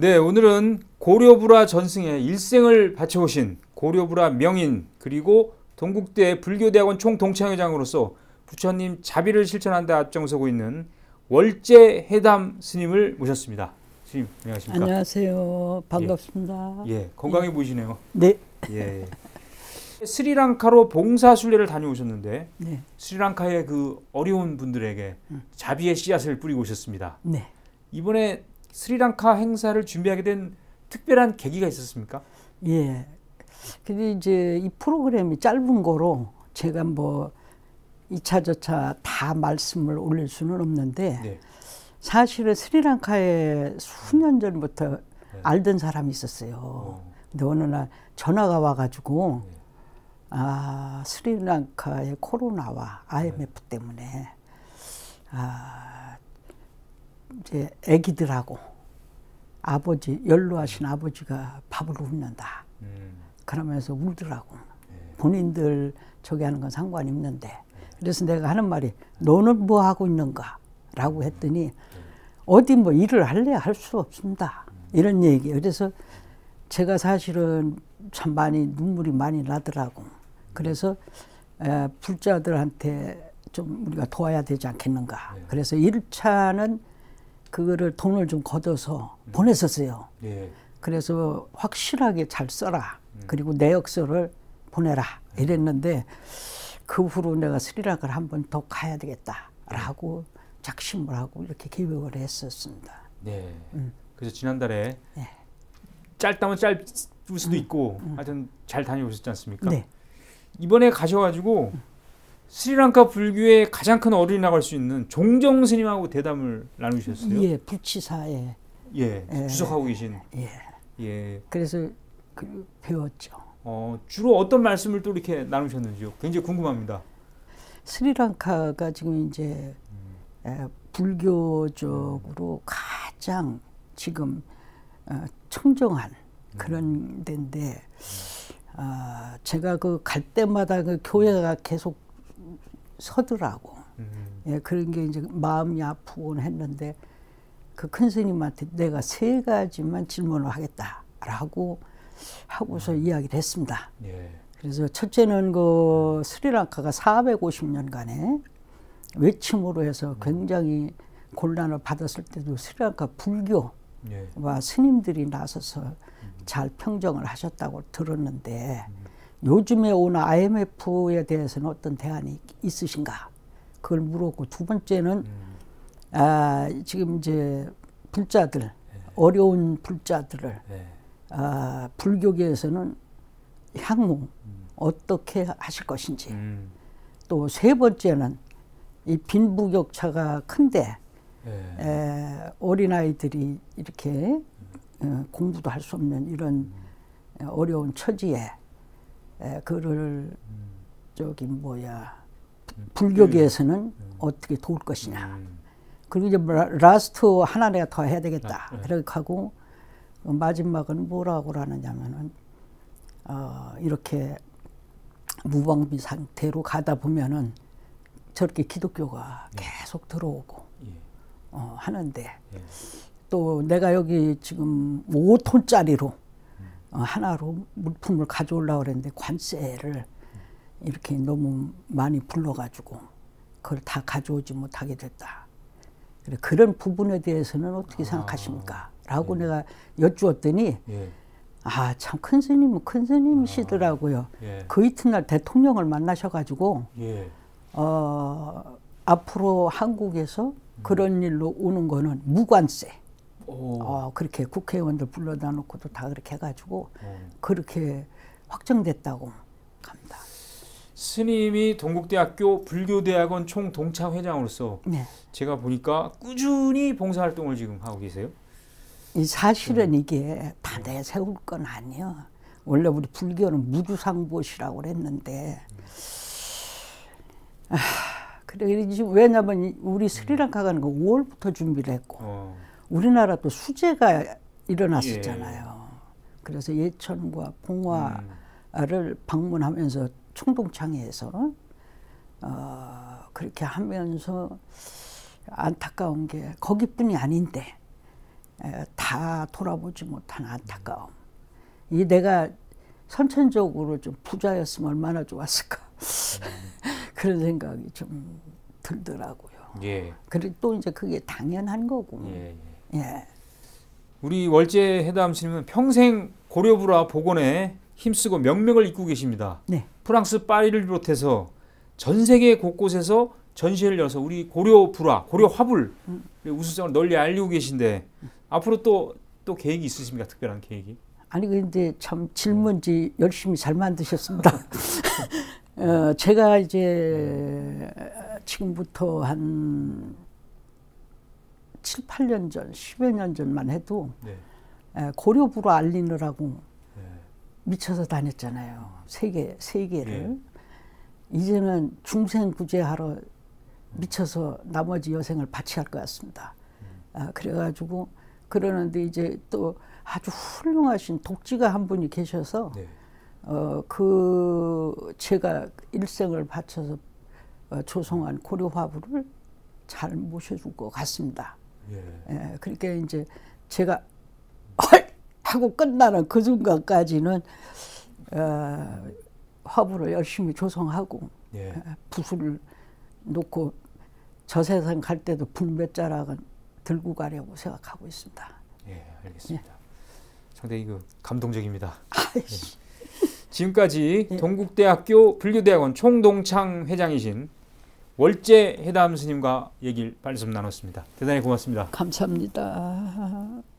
네, 오늘은 고려불화 전승에 일생을 바쳐오신 고려불화 명인 그리고 동국대 불교대학원 총동창회장으로서 부처님 자비를 실천하는 데 앞장서고 있는 월제해담 스님을 모셨습니다. 스님 안녕하십니까? 안녕하세요. 반갑습니다. 예, 건강해 보이시네요. 네. 예. 스리랑카로 봉사순례를 다녀오셨는데 네. 스리랑카의 그 어려운 분들에게 자비의 씨앗을 뿌리고 오셨습니다. 네. 이번에 스리랑카 행사를 준비하게 된 특별한 계기가 있었습니까? 예. 근데 이제 이 프로그램이 짧은 거로 제가 뭐 이차저차 다 말씀을 올릴 수는 없는데 네. 사실은 스리랑카에 수년 전부터 네. 알던 사람이 있었어요. 근데 어느 날 전화가 와가지고 네. 아, 스리랑카의 코로나와 IMF 네. 때문에 아, 이제 애기들하고 아버지, 연로하신 아버지가 밥을 굶는다. 그러면서 울더라고. 네. 본인들 저기 하는 건 상관이 없는데. 그래서 내가 하는 말이 너는 뭐 하고 있는가? 라고 했더니 네. 어디 뭐 일을 할래? 할 수 없습니다. 이런 얘기예요. 그래서 제가 사실은 참 많이 눈물이 많이 나더라고. 그래서 불자들한테 좀 우리가 도와야 되지 않겠는가. 네. 그래서 1차는 그거를 돈을 좀 걷어서 보냈었어요. 네. 그래서 확실하게 잘 써라. 그리고 내역서를 보내라. 이랬는데 그 후로 내가 스리랑카를 한 번 더 가야 되겠다라고 작심을 하고 이렇게 계획을 했었습니다. 네. 그래서 지난달에 네. 짧다면 짧을 수도 있고 하여튼 잘 다녀오셨지 않습니까? 네. 이번에 가셔가지고 스리랑카 불교의 가장 큰 어른이라고 할 수 있는 종정 스님하고 대담을 나누셨어요? 예, 불치사에 예, 예, 주석하고 계신 예, 예. 그래서 그, 배웠죠. 주로 어떤 말씀을 또 이렇게 나누셨는지요? 굉장히 궁금합니다. 스리랑카가 지금 이제 불교적으로 가장 지금 청정한 그런 데인데 제가 그 갈 때마다 그 교회가 계속 서더라고. 예, 그런 게 이제 마음이 아프곤 했는데 그 큰 스님한테 내가 3가지만 질문을 하겠다라고 하고서 이야기를 했습니다. 예. 그래서 첫째는 그 스리랑카가 450년간에 외침으로 해서 굉장히 곤란을 받았을 때도 스리랑카 불교와 예. 스님들이 나서서 잘 평정을 하셨다고 들었는데 요즘에 오는 IMF에 대해서는 어떤 대안이 있으신가? 그걸 물었고 두 번째는 지금 이제 불자들 네. 어려운 불자들을 네. 불교계에서는 향후 어떻게 하실 것인지 또 세 번째는 이 빈부격차가 큰데 네. 어린아이들이 이렇게 공부도 할 수 없는 이런 어려운 처지에 그를 저기 뭐야 불교계에서는 어떻게 도울 것이냐. 그리고 이제 라스트 하나 내가 더 해야 되겠다. 네. 그렇게 하고 마지막은 뭐라고 하느냐면은 이렇게 무방비 상태로 가다 보면은 저렇게 기독교가 네. 계속 들어오고 예. 하는데 예. 또 내가 여기 지금 5톤짜리로 하나로 물품을 가져오려고 그랬는데 관세를 이렇게 너무 많이 불러가지고 그걸 다 가져오지 못하게 됐다. 그런 부분에 대해서는 어떻게 생각하십니까? 라고 예. 내가 여쭈었더니 예. 아, 참 큰 스님은 큰 스님이시더라고요. 예. 그 이튿날 대통령을 만나셔가지고 예. 앞으로 한국에서 그런 일로 오는 거는 무관세. 그렇게 국회의원들 불러다 놓고도 다 그렇게 해가지고 그렇게 확정됐다고 합니다. 스님이 동국대학교 불교대학원 총동창회장으로서 네. 제가 보니까 꾸준히 봉사활동을 지금 하고 계세요? 사실은 이게 다 내세울 건 아니에요. 원래 우리 불교는 무주상보시라고 그랬는데 그래서 왜냐면 우리 스리랑카 가는 거 5월부터 준비를 했고 우리나라 또 수재가 일어났었잖아요. 예. 그래서 예천과 봉화를 방문하면서 총동창회에서 그렇게 하면서 안타까운 게 거기뿐이 아닌데 다 다 돌아보지 못한 안타까움. 이 내가 선천적으로 좀 부자였으면 얼마나 좋았을까. 그런 생각이 좀 들더라고요. 예. 그리고 또 이제 그게 당연한 거고. 예. 예. 예. 우리 월제 해담씨님은 평생 고려불화 복원에 힘쓰고 명맥을 잇고 계십니다. 네. 프랑스 파리를 비롯해서 전 세계 곳곳에서 전시회를 열어서 우리 고려불화, 고려화불 우수성을 널리 알리고 계신데 앞으로 또 계획이 있으십니까? 특별한 계획이? 아니 근데 참 질문지 열심히 잘 만드셨습니다. 제가 이제 지금부터 한 7, 8년 전, 10여 년 전만 해도 네. 고려불화 알리느라고 네. 미쳐서 다녔잖아요. 세계를. 네. 이제는 중생구제하러 미쳐서 나머지 여생을 바치할 것 같습니다. 그래가지고 그러는데 이제 또 아주 훌륭하신 독지가 한 분이 계셔서 네. 제가 일생을 바쳐서 조성한 고려화불을 잘 모셔줄 것 같습니다. 예. 예, 그러니까 이제 제가 헐! 하고 끝나는 그 순간까지는 화불을 열심히 조성하고 예. 붓을 놓고 저 세상 갈 때도 불 몇 자락은 들고 가려고 생각하고 있습니다. 예, 알겠습니다. 예. 상당히 감동적입니다. 예. 지금까지 예. 동국대학교 불교대학원 총동창 회장이신 월제 해담 스님과 얘기를 말씀 나눴습니다. 대단히 고맙습니다. 감사합니다.